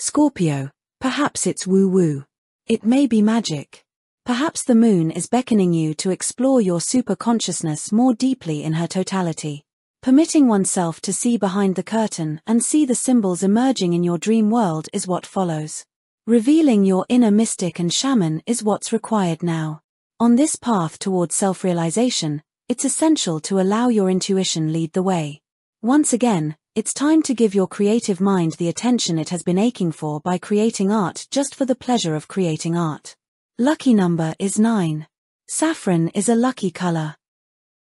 Scorpio, perhaps it's woo-woo. It may be magic. Perhaps the moon is beckoning you to explore your superconsciousness more deeply in her totality, permitting oneself to see behind the curtain and see the symbols emerging in your dream world is what follows. Revealing your inner mystic and shaman is what's required now. On this path toward self-realization, it's essential to allow your intuition lead the way. Once again, it's time to give your creative mind the attention it has been aching for by creating art just for the pleasure of creating art. Lucky number is 9. Saffron is a lucky color.